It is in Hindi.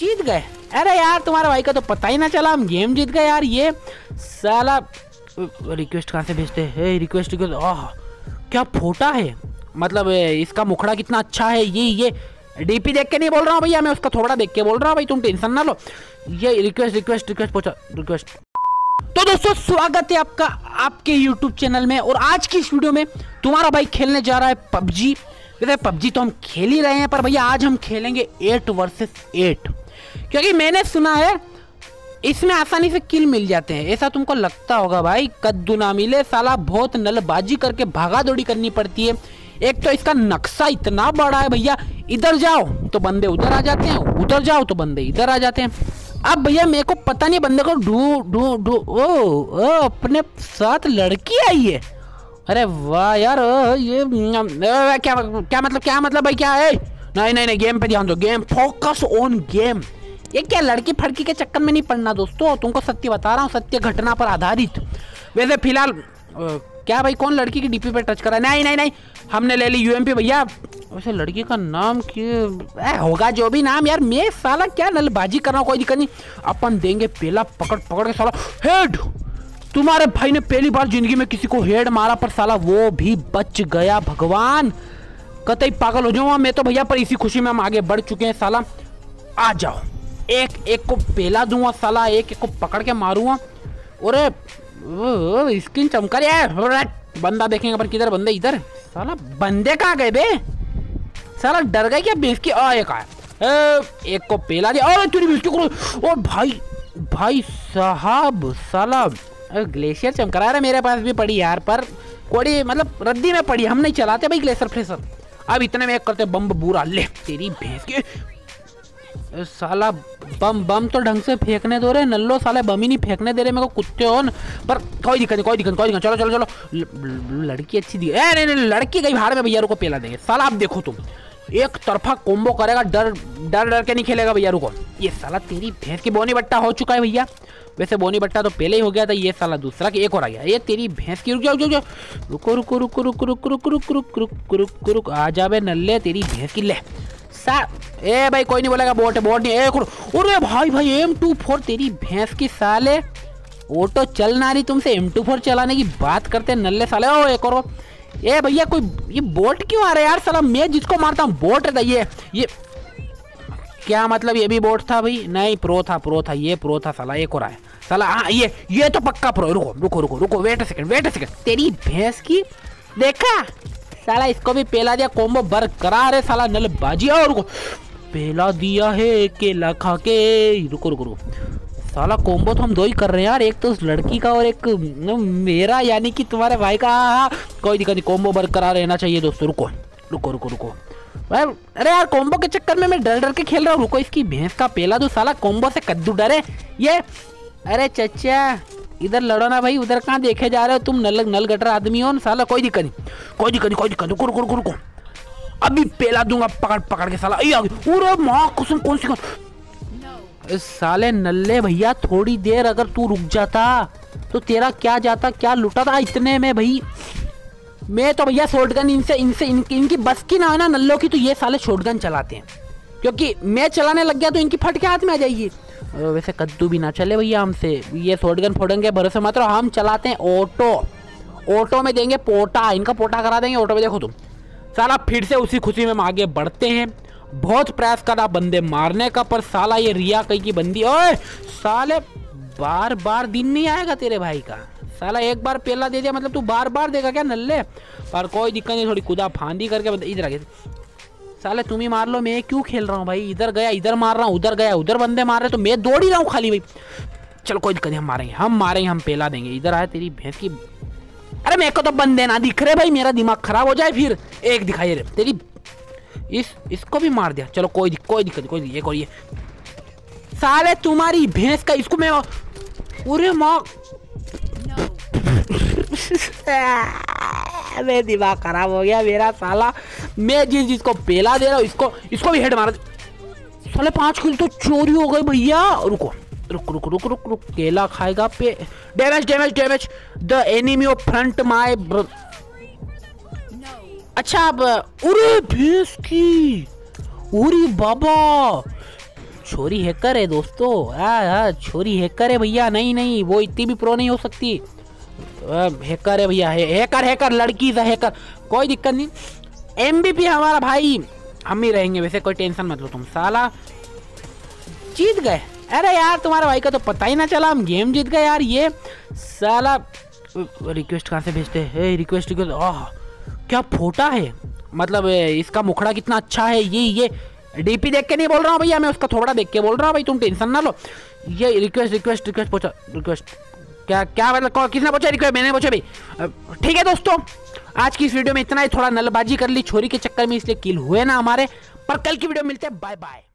जीत गए। अरे यार तुम्हारा भाई का तो पता ही ना चला, हम गेम जीत गए यार। ये साला रिक्वेस्ट कहाँ से भेजते हैं? रिक्वेस्ट ओह क्या फोटा है, मतलब इसका मुखड़ा कितना अच्छा है। ये डीपी देख के नहीं बोल रहा हूँ भैया मैं, उसका थोड़ा देख के बोल रहा हूँ भाई, तुम टेंशन ना लो। ये रिक्वेस्ट रिक्वेस्ट रिक्वेस्ट पहुँचा रिक्वेस्ट। तो दोस्तों स्वागत है आपका आपके YouTube चैनल में, और आज की इस वीडियो में तुम्हारा भाई खेलने जा रहा है पबजी। वैसे पबजी तो हम खेल ही रहे हैं, पर भैया आज हम खेलेंगे 8 वर्सेस 8, क्योंकि मैंने सुना है इसमें आसानी से किल मिल जाते हैं। ऐसा तुमको लगता होगा भाई, कद्दू ना मिले साला, बहुत नलबाजी करके भागा दौड़ी करनी पड़ती है। एक तो इसका नक्शा इतना बड़ा है भैया, इधर जाओ तो बंदे उधर आ जाते हैं, उधर जाओ तो बंदे इधर आ जाते हैं। अब भैया मेरे को पता नहीं बंदे को ढू ओ अपने साथ लड़की आई है। अरे वाह यार, ये क्या मतलब भाई क्या है? नहीं गेम पे ध्यान दो, गेम फोकस ऑन गेम। ये क्या लड़की फड़की के चक्कर में नहीं पड़ना दोस्तों, तुमको सत्य बता रहा हूँ, सत्य घटना पर आधारित। वैसे फिलहाल क्या भाई कौन लड़की की डीपी पे टच करा? नहीं हमने ले ली यूएमपी भैया। वैसे लड़की का नाम क्या होगा, जो भी नाम यार, मैं साला क्या नलबाजी कर रहा हूँ, कोई दिक्कत नहीं। अपन देंगे पहला पकड़ के साला हेड। तुम्हारे भाई ने पहली बार जिंदगी में किसी को हेड मारा, पर साला वो भी बच गया। भगवान कतई पागल हो जाऊँ मैं तो भैया, पर इसी खुशी में हम आगे बढ़ चुके हैं साला। आ जाओ, एक एक को पहला दूंगा साला, एक एक को पकड़ के मारूंगा। अरे स्किन चमका रही है, बंदा देखेंगे पर किधर बंदे? इधर साला, बंदे कहाँ गए बे? साला डर गए क्या बेस की? एक को पेला दिया और तेरी बेइज्जती करो। और भाई साहब साला ग्लेशियर चमक रहा है, मेरे पास भी पड़ी यार, पर कोड़ी मतलब रद्दी में पड़ी, हम नहीं चलाते भाई ग्लेशियर फ्रेशर। अब इतने में एक करते बम बुरा, ले तेरी भैंस की। साला बम तो ढंग से फेंकने दो रे नल्लो, साले बम ही नहीं फेंकने दे रहे मेरे को, कुत्ते हो न। पर कोई दिक्कत चलो। लड़की अच्छी दी है, नहीं लड़की गई भाड़ में भैया, रुको पेला देंगे साला। आप देखो तुम एक तरफा कोम्बो करेगा, डर के नहीं खेलेगा भैया, रुको। ये साला तेरी भैंस की बोनी बट्टा हो चुका है भैया। वैसे बोनी बट्टा तो पहले ही हो गया था, ये साला दूसरा कि एक और आ गया। ये तेरी भैंस की, रुक जाओ आ जा बे नल्ले, तेरी भैंस की ले सा। ए भाई कोई नहीं बोलेगा बोट नहीं। अरे भाई M24 तेरी भैंस की साले, ऑटो चल ना रही, तुमसे M24 चलाने की बात करते नल्ले साले। ओ एक और ए भैया, कोई ये बोट क्यों आ रहा है यार? साला मैं जिसको मारता हूँ बोट रहता। ये क्या मतलब, ये भी बोट था भाई? नहीं प्रो था, ये प्रो था साला। एक और आया साला, हाँ ये तो पक्का प्रो। रुको वेट अ सेकंड तेरी भैंस की, देखा साला इसको भी पेला दिया, कॉम्बो बरकरार है साला, नलबाजी। और रुको पेला दिया है केला खा के। रुको साला कॉम्बो तो हम दो ही कर रहे हैं यार, एक तो उस लड़की का और एक मेरा, यानी कि तुम्हारे भाई का। कोई दिक्कत नहीं, कॉम्बो बरकरार रहना चाहिए दोस्तों। रुको अरे यार कॉम्बो के चक्कर में मैं डर के खेल रहा हूँ। रुको इसकी भैंस का पेला दो साला, कॉम्बो से कद्दू डरे ये। अरे चचा इधर लड़ो ना भाई, उधर कहाँ देखे जा रहे हो तुम, नल गटर आदमी हो ना साला। कोई दिक्कत नहीं रुको अभी पेला दूंगा पकड़ के साला। कौन सी साले नल्ले भैया, थोड़ी देर अगर तू रुक जाता तो तेरा क्या जाता, क्या लुटा था। इतने में भाई मैं तो भैया शॉटगन इनकी बस की ना है ना नल्लों की, तो ये साले शॉटगन चलाते हैं, क्योंकि मैं चलाने लग गया तो इनकी फट के हाथ में आ जाएगी। वैसे कद्दू भी ना चले भैया हमसे, ये शॉटगन फोड़ेंगे भरोसे मात्र। हम चलाते हैं ऑटो में देंगे पोटा, इनका पोटा करा देंगे ऑटो में। देखो तुम साला, फिर से उसी खुशी में हम आगे बढ़ते हैं। बहुत प्रयास करा बंदे मारने का, पर साला ये रिया कई की बंदी। ओए साले बार दिन नहीं आएगा तेरे भाई का साला, एक बार पेला दे दिया मतलब तू बार देगा क्या नल्ले? पर कोई दिक्कत नहीं, थोड़ी कूदा फांदी करके इधर आ गए साले। तुम ही मार लो, मैं क्यों खेल रहा हूँ भाई? इधर गया इधर मार रहा हूँ, उधर गया उधर बंदे मार रहे, तो मैं दौड़ ही रहा हूँ खाली भाई। चलो कोई दिक्कत नहीं, हम मारेंगे हम पेला देंगे। इधर आया तेरी भैंस की। अरे मेरे को तो बंदे ना दिख रहे भाई, मेरा दिमाग खराब हो जाए। फिर एक दिखाई रे तेरी, इसको भी मार दिया। चलो कोई दिक्कत एक और ये साले तुम्हारी भैंस का, इसको मैं पूरे माँ मेरा दिमाग खराब हो गया मेरा साला। मैं जिसको पेला दे रहा हूँ इसको भी हेड मारा साले। 5 किल तो चोरी हो गई भैया। रुक केला खाएगा पे। Damage the enemy of front my. अच्छा अब उरी भैंस की, उरी बाबा छोरी हैकर है दोस्तों, छोरी हैकर है भैया। नहीं नहीं वो इतनी भी प्रो नहीं हो सकती, हैकर है भैया, हैकर हैकर लड़की सा हैकर। कोई दिक्कत नहीं, MVP हमारा भाई, हम ही रहेंगे वैसे, कोई टेंशन मत लो तुम। साला जीत गए, अरे यार तुम्हारे भाई का तो पता ही ना चला, हम गेम जीत गए यार। ये साला रिक्वेस्ट कहाँ से भेजते हैं, रिक्वेस्ट ओह क्या फोटा है, मतलब इसका मुखड़ा कितना अच्छा है। ये DP देख के नहीं बोल रहा हूँ भैया मैं, उसका थोड़ा देख के बोल रहा हूँ भाई, तुम टेंशन ना लो। ये रिक्वेस्ट रिक्वेस्ट रिक्वेस्ट पूछा, रिक्वेस्ट क्या क्या मतलब किसने पूछा, रिक्वेस्ट मैंने पूछा भाई। ठीक है दोस्तों, आज की इस वीडियो में इतना ही, थोड़ा नलबाजी कर ली छोरी के चक्कर में इसलिए किल हुए ना हमारे, पर कल की वीडियो मिलते हैं, बाय बाय।